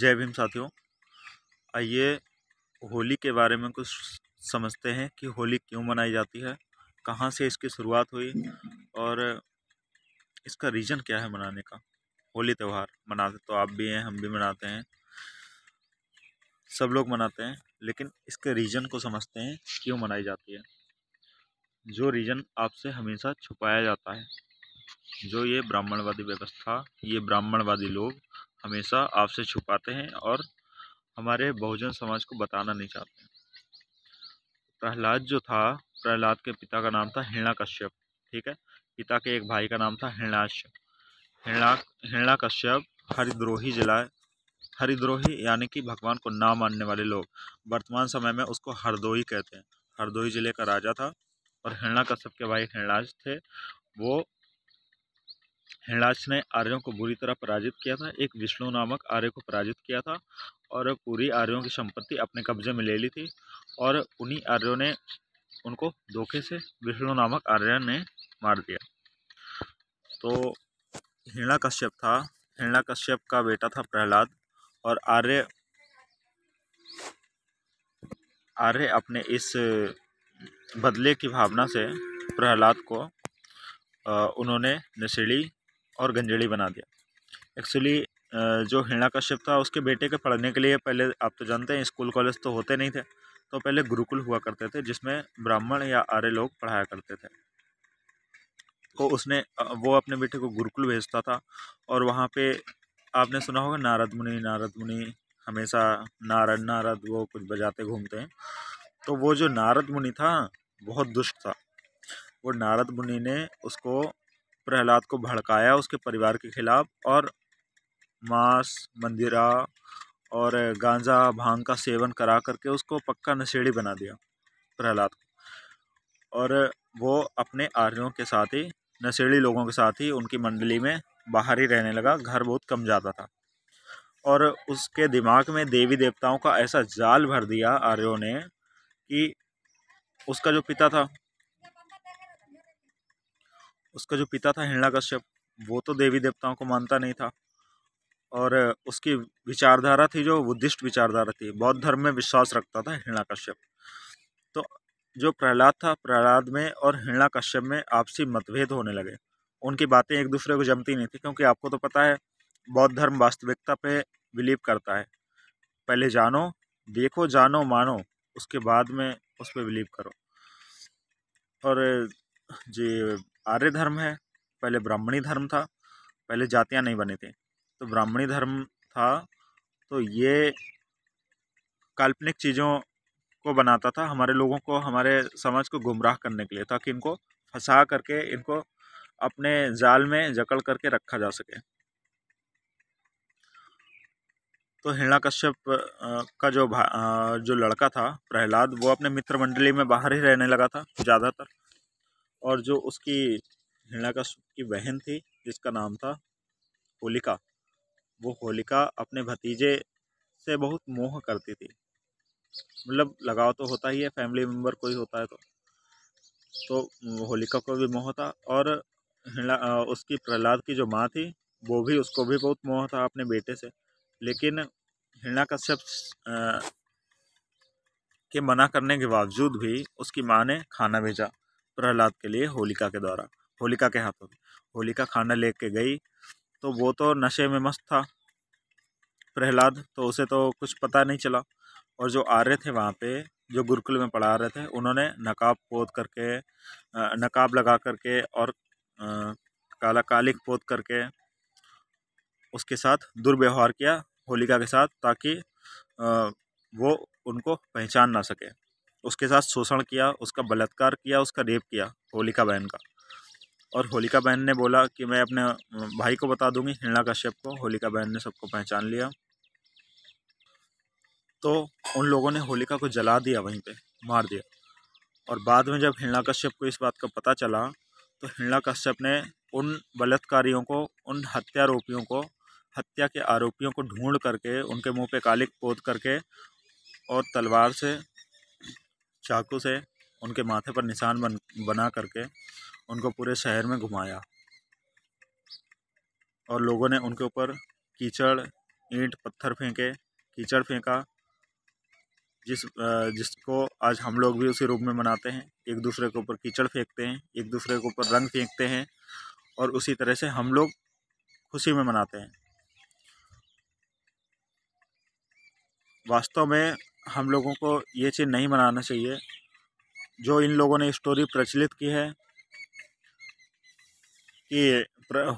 जय भीम साथियों, आइए होली के बारे में कुछ समझते हैं कि होली क्यों मनाई जाती है, कहाँ से इसकी शुरुआत हुई और इसका रीज़न क्या है मनाने का। होली त्यौहार मनाते तो आप भी हैं, हम भी मनाते हैं, सब लोग मनाते हैं, लेकिन इसके रीज़न को समझते हैं क्यों मनाई जाती है। जो रीज़न आपसे हमेशा छुपाया जाता है, जो ये ब्राह्मणवादी व्यवस्था, ये ब्राह्मणवादी लोग हमेशा आपसे छुपाते हैं और हमारे बहुजन समाज को बताना नहीं चाहते। प्रहलाद जो था, प्रहलाद के पिता का नाम था हिरण्यकश्यप, ठीक है। पिता के एक भाई का नाम था हिरणाश। हिरण्यकश्यप हरिद्रोही यानी कि भगवान को ना मानने वाले लोग, वर्तमान समय में उसको हरदोई कहते हैं। हरदोई जिले का राजा था और हिरण्यकश्यप के भाई हिरणाश थे। वो हिरणाश ने आर्यों को बुरी तरह पराजित किया था, एक विष्णु नामक आर्य को पराजित किया था और पूरी आर्यों की संपत्ति अपने कब्जे में ले ली थी। और उन्हीं आर्यों ने उनको धोखे से विष्णु नामक आर्य ने मार दिया। तो हिरण्यकश्यप था, हिरण्यकश्यप का बेटा था प्रहलाद, और आर्य अपने इस बदले की भावना से प्रहलाद को उन्होंने नशेड़ी और गंजेड़ी बना दिया। एक्चुअली जो हिरण्यकश्यप था, उसके बेटे के पढ़ने के लिए पहले, आप तो जानते हैं, स्कूल कॉलेज तो होते नहीं थे, तो पहले गुरुकुल हुआ करते थे जिसमें ब्राह्मण या आर्य लोग पढ़ाया करते थे। तो वो अपने बेटे को गुरुकुल भेजता था और वहाँ पे आपने सुना होगा नारद मुनि हमेशा नारद नारद वो कुछ बजाते घूमते हैं। तो वो जो नारद मुनि था बहुत दुष्ट था। वो नारद मुनि ने उसको, प्रहलाद को भड़काया उसके परिवार के खिलाफ, और मांस, मंदिरा और गांजा, भांग का सेवन करा करके उसको पक्का नशेड़ी बना दिया प्रहलाद को। और वो अपने आर्यों के साथ ही, नशेड़ी लोगों के साथ ही उनकी मंडली में बाहर ही रहने लगा, घर बहुत कम जाता था। और उसके दिमाग में देवी देवताओं का ऐसा जाल भर दिया आर्यों ने कि उसका जो पिता था हिरण्यकश्यप, वो तो देवी देवताओं को मानता नहीं था और उसकी विचारधारा थी जो बुद्धिस्ट विचारधारा थी, बौद्ध धर्म में विश्वास रखता था हिरण्यकश्यप। तो जो प्रहलाद था, प्रहलाद में और हिरण्यकश्यप में आपसी मतभेद होने लगे। उनकी बातें एक दूसरे को जमती नहीं थी, क्योंकि आपको तो पता है बौद्ध धर्म वास्तविकता पे बिलीव करता है। पहले जानो, देखो, जानो, मानो, उसके बाद में उस पर बिलीव करो। और जी आर्य धर्म है, पहले ब्राह्मणी धर्म था, पहले जातियां नहीं बनी थी, तो ब्राह्मणी धर्म था। तो ये काल्पनिक चीज़ों को बनाता था हमारे लोगों को, हमारे समाज को गुमराह करने के लिए, ताकि इनको फंसा करके इनको अपने जाल में जकड़ करके रखा जा सके। तो हिरण्यकश्यप का जो लड़का था प्रहलाद, वो अपने मित्र मंडली में बाहर ही रहने लगा था ज़्यादातर। और जो उसकी हिरण्यकश्यप की बहन थी जिसका नाम था होलिका, वो होलिका अपने भतीजे से बहुत मोह करती थी। मतलब लगाव तो होता ही है, फैमिली मेम्बर कोई होता है तो होलिका को भी मोह था। और उसकी प्रहलाद की जो माँ थी, वो भी, उसको भी बहुत मोह था अपने बेटे से। लेकिन हिरण्यकश्यप के मना करने के बावजूद भी उसकी माँ ने खाना भेजा प्रहलाद के लिए होलिका के द्वारा, होलिका के हाथों में। होलिका खाना लेके गई तो वो तो नशे में मस्त था प्रहलाद, तो उसे तो कुछ पता नहीं चला। और जो आर्य थे वहाँ पे, जो गुरुकुल में पढ़ा रहे थे, उन्होंने नकाब लगा करके और कालिक पोत करके उसके साथ दुर्व्यवहार किया होलिका के साथ, ताकि वो उनको पहचान ना सके। उसके साथ शोषण किया, उसका बलात्कार किया, उसका रेप किया होलिका बहन का। और होलिका बहन ने बोला कि मैं अपने भाई को बता दूंगी, हिरण्यकश्यप को। होलिका बहन ने सबको पहचान लिया, तो उन लोगों ने होलिका को जला दिया, वहीं पे मार दिया। और बाद में जब हिरण्यकश्यप को इस बात का पता चला, तो हिरण्यकश्यप ने उन बलात्कारियों को, उन हत्यारोपियों को, हत्या के आरोपियों को ढूंढ करके उनके मुँह पर कालिक पोत करके और तलवार से, चाकू से उनके माथे पर निशान बना करके उनको पूरे शहर में घुमाया। और लोगों ने उनके ऊपर कीचड़, ईंट पत्थर फेंके, कीचड़ फेंका, जिसको आज हम लोग भी उसी रूप में मनाते हैं। एक दूसरे के ऊपर कीचड़ फेंकते हैं, एक दूसरे के ऊपर रंग फेंकते हैं और उसी तरह से हम लोग खुशी में मनाते हैं। वास्तव में हम लोगों को ये चीज़ नहीं मनाना चाहिए जो इन लोगों ने स्टोरी प्रचलित की है कि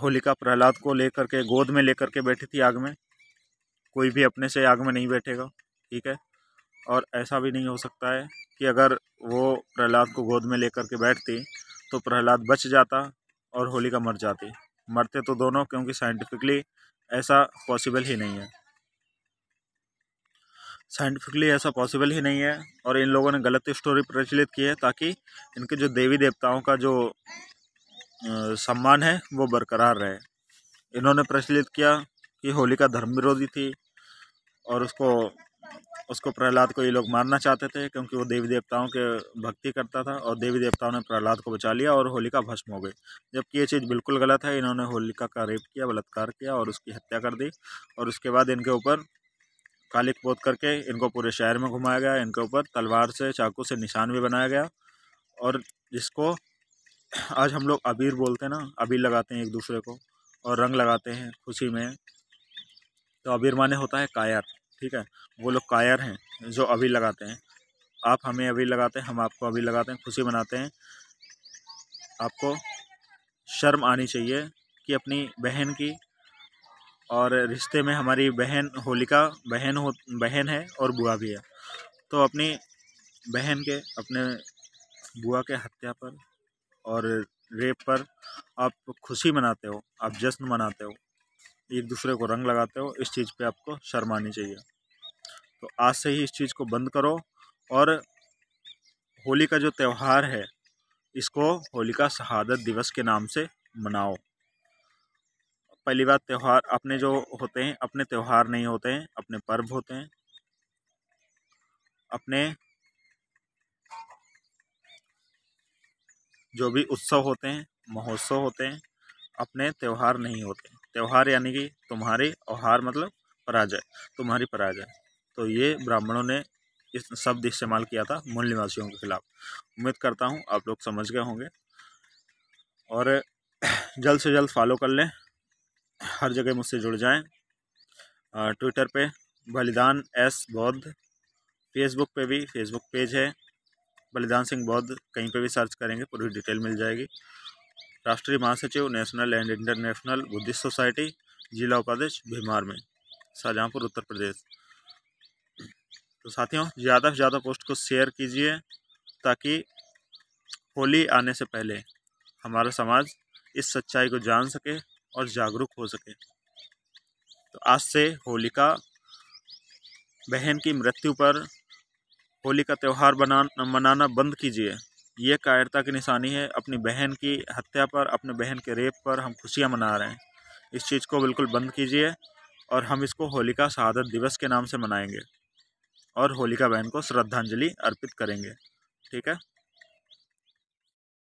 होलिका प्रहलाद को लेकर के गोद में लेकर के बैठी थी आग में। कोई भी अपने से आग में नहीं बैठेगा, ठीक है। और ऐसा भी नहीं हो सकता है कि अगर वो प्रहलाद को गोद में लेकर के बैठती तो प्रहलाद बच जाता और होलिका मर जाती। मरते तो दोनों, क्योंकि साइंटिफिकली ऐसा पॉसिबल ही नहीं है, साइंटिफिकली ऐसा पॉसिबल ही नहीं है। और इन लोगों ने गलत स्टोरी प्रचलित की है ताकि इनके जो देवी देवताओं का जो सम्मान है वो बरकरार रहे। इन्होंने प्रचलित किया कि होलिका धर्म विरोधी थी और उसको प्रहलाद को ये लोग मारना चाहते थे क्योंकि वो देवी देवताओं के भक्ति करता था और देवी देवताओं ने प्रहलाद को बचा लिया और होलिका भस्म हो गई। जबकि ये चीज़ बिल्कुल गलत है। इन्होंने होलिका का रेप किया, बलात्कार किया और उसकी हत्या कर दी और उसके बाद इनके ऊपर कालिक पोत करके इनको पूरे शहर में घुमाया गया। इनके ऊपर तलवार से, चाकू से निशान भी बनाया गया और जिसको आज हम लोग अबीर बोलते हैं ना, अबीर लगाते हैं एक दूसरे को और रंग लगाते हैं खुशी में। तो अबीर माने होता है कायर, ठीक है। वो लोग कायर हैं जो अबीर लगाते हैं। आप हमें अबीर लगाते हैं, हम आपको अबीर लगाते हैं, खुशी मनाते हैं। आपको शर्म आनी चाहिए कि अपनी बहन की और रिश्ते में हमारी बहन होलिका बहन है और बुआ भी है, तो अपनी बहन के, अपने बुआ के हत्या पर और रेप पर आप खुशी मनाते हो, आप जश्न मनाते हो, एक दूसरे को रंग लगाते हो। इस चीज़ पे आपको शर्म आनी चाहिए। तो आज से ही इस चीज़ को बंद करो और होली का जो त्यौहार है इसको होलिका शहादत दिवस के नाम से मनाओ। पहली बात, त्यौहार अपने जो होते हैं, अपने त्यौहार नहीं होते हैं, अपने पर्व होते हैं, अपने जो भी उत्सव होते हैं, महोत्सव होते हैं, अपने त्यौहार नहीं होते। त्यौहार यानी कि तुम्हारे और हार मतलब पराजय, तुम्हारी पराजय। तो ये ब्राह्मणों ने इस शब्द इस्तेमाल किया था मूल निवासियों के खिलाफ। उम्मीद करता हूँ आप लोग समझ गए होंगे और जल्द से जल्द फॉलो कर लें, हर जगह मुझसे जुड़ जाएं। ट्विटर पे बलिदान एस बौद्ध, फेसबुक पे भी फेसबुक पेज है बलिदान सिंह बौद्ध, कहीं पे भी सर्च करेंगे पूरी डिटेल मिल जाएगी। राष्ट्रीय महासचिव national and international Buddhist society, जिला उपाध्यक्ष भीमार में, शाहजहाँपुर, उत्तर प्रदेश। तो साथियों, ज़्यादा से ज़्यादा पोस्ट को शेयर कीजिए ताकि होली आने से पहले हमारा समाज इस सच्चाई को जान सके और जागरूक हो सके। तो आज से होलिका बहन की मृत्यु पर होली का त्यौहार मनाना बंद कीजिए। ये कायरता की निशानी है। अपनी बहन की हत्या पर, अपने बहन के रेप पर हम खुशियां मना रहे हैं। इस चीज़ को बिल्कुल बंद कीजिए और हम इसको होलिका शहादत दिवस के नाम से मनाएंगे और होलिका बहन को श्रद्धांजलि अर्पित करेंगे, ठीक है।